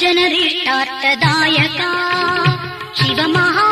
जनरिष्टार्थदायका शिवमहा